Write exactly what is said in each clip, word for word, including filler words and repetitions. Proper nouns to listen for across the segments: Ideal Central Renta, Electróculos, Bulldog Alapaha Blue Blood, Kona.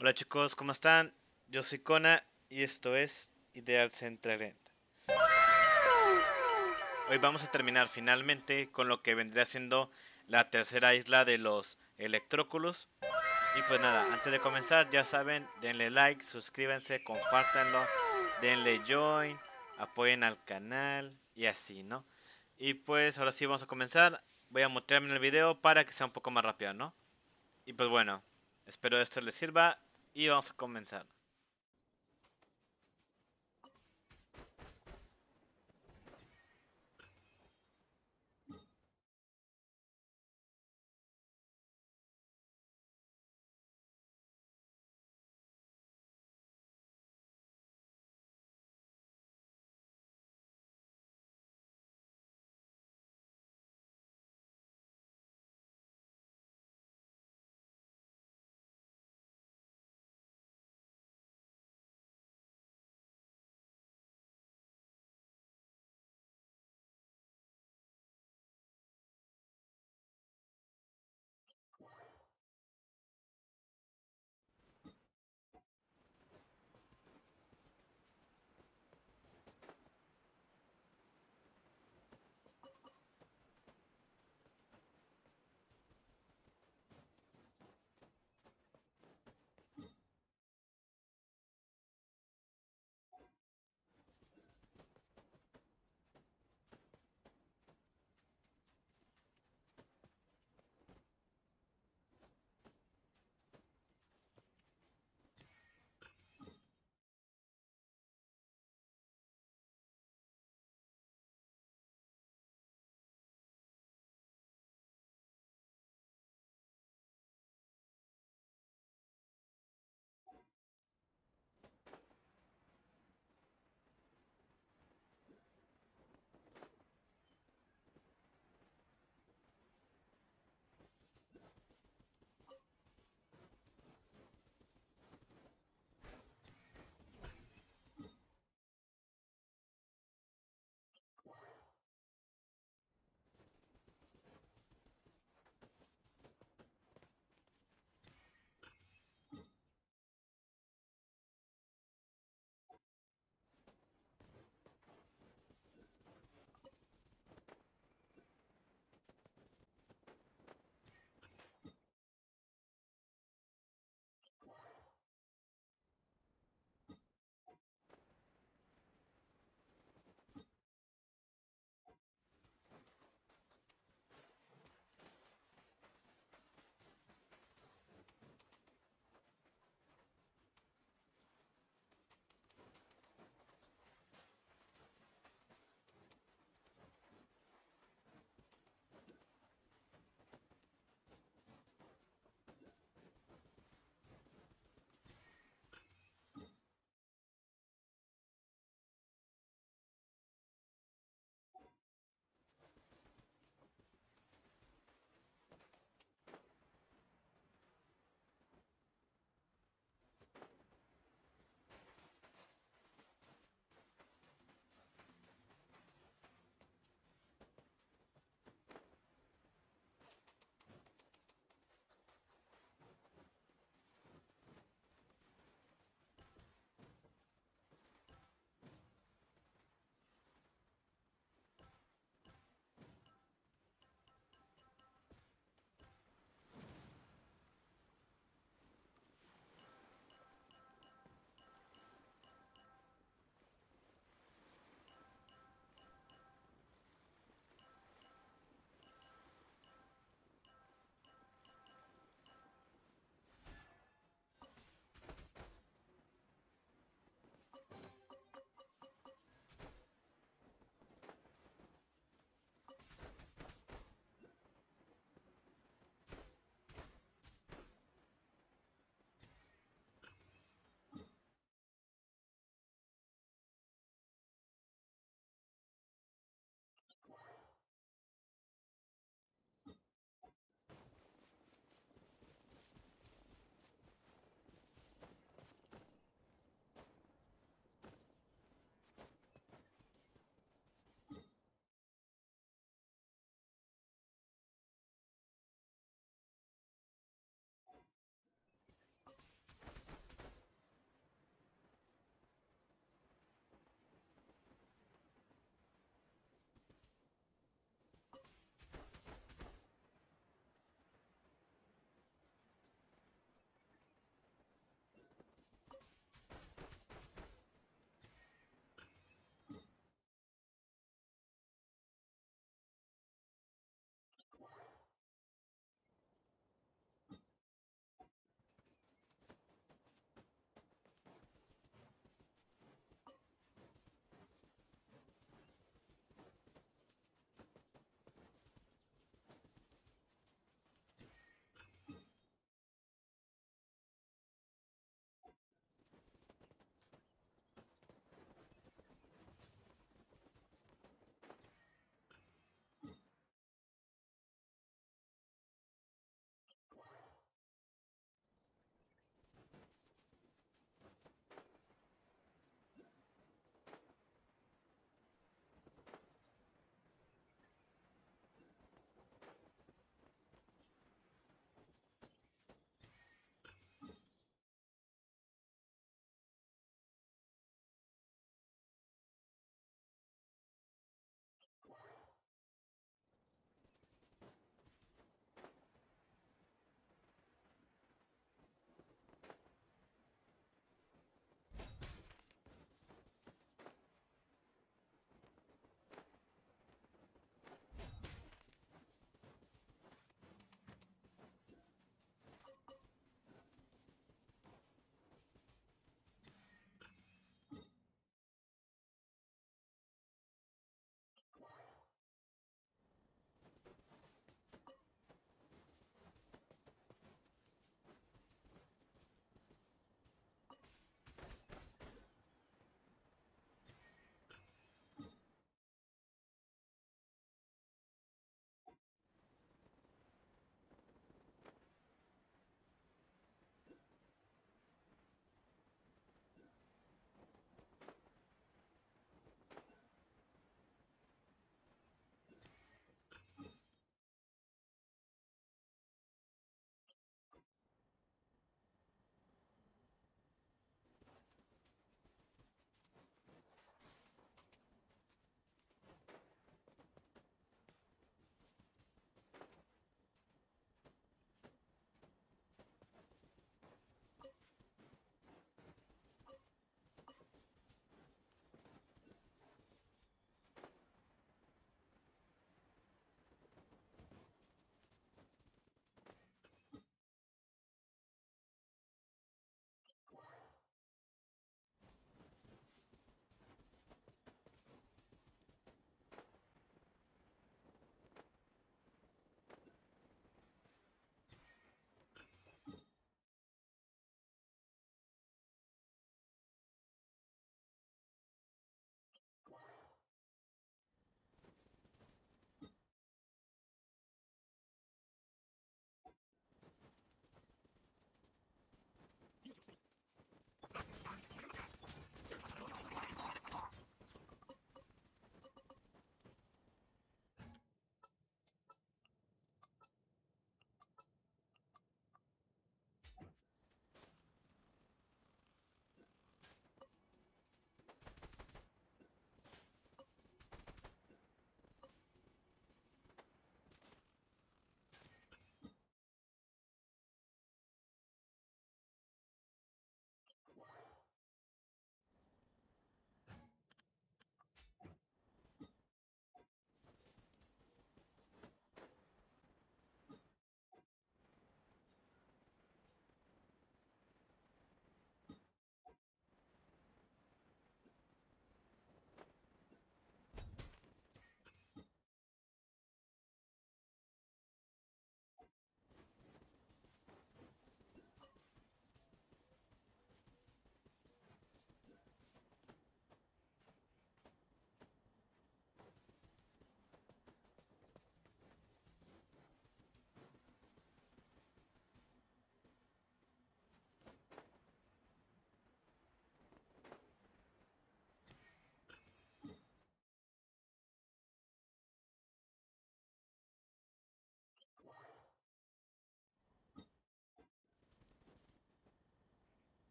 Hola chicos, ¿cómo están? Yo soy Kona y esto es Ideal Central Renta. Hoy vamos a terminar finalmente con lo que vendría siendo la tercera isla de los Electróculos. Y pues nada, antes de comenzar ya saben, denle like, suscríbanse, compártanlo, denle join, apoyen al canal y así, ¿no? Y pues ahora sí vamos a comenzar. Voy a mutearme en el video para que sea un poco más rápido, ¿no? Y pues bueno, espero esto les sirva. Y vamos a comenzar.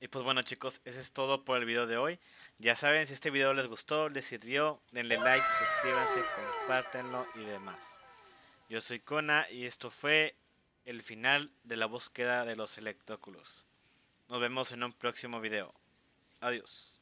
Y pues bueno, chicos, eso es todo por el video de hoy. Ya saben, si este video les gustó, les sirvió, denle like, suscríbanse, compártanlo y demás. Yo soy Kona y esto fue el final de la búsqueda de los electróculos. Nos vemos en un próximo video. Adiós.